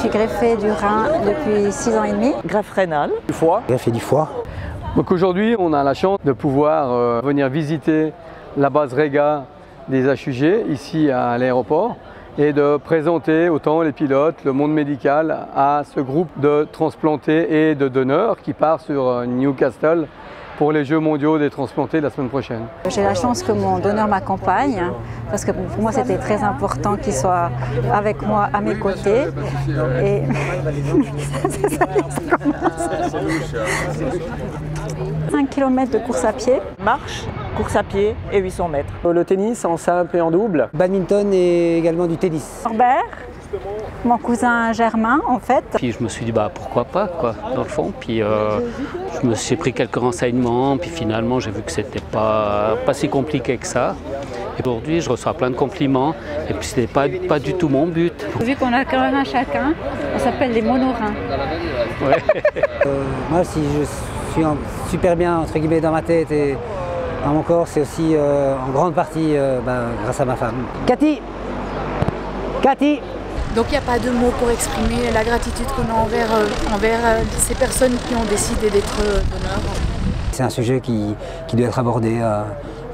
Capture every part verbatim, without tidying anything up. Je suis greffée du rein depuis six ans et demi. Greffe rénale. Du foie. Greffée du foie. Donc aujourd'hui, on a la chance de pouvoir euh, venir visiter la base REGA des H U G ici à l'aéroport et de présenter autant les pilotes, le monde médical à ce groupe de transplantés et de donneurs qui part sur Newcastle pour les Jeux mondiaux des transplantés la semaine prochaine. J'ai la chance que mon donneur m'accompagne parce que pour moi c'était très important qu'il soit avec moi à mes côtés. Et... cinq kilomètres de course à pied. Marche, course à pied et huit cents mètres. Le tennis en simple et en double. Badminton et également du tennis. Norbert, mon cousin Germain en fait. Puis je me suis dit bah pourquoi pas quoi dans le fond. Puis euh, je me suis pris quelques renseignements. Puis finalement j'ai vu que c'était pas pas si compliqué que ça. Aujourd'hui, je reçois plein de compliments et puis ce n'est pas, pas du tout mon but. Vu qu'on a qu'un rein chacun, on s'appelle les monoreins. Ouais. euh, moi, si je suis en, super bien entre guillemets dans ma tête et dans mon corps, c'est aussi euh, en grande partie euh, bah, grâce à ma femme. Cathy Cathy Donc il n'y a pas de mots pour exprimer la gratitude qu'on a envers, euh, envers euh, ces personnes qui ont décidé d'être euh, donneurs. C'est un sujet qui, qui doit être abordé. Euh,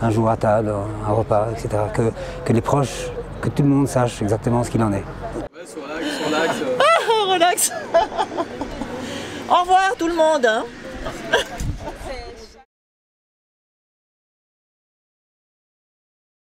un jour à table, un repas, et cetera. Que, que les proches, que tout le monde sache exactement ce qu'il en est. Relax, relax. Au revoir tout le monde. Hein.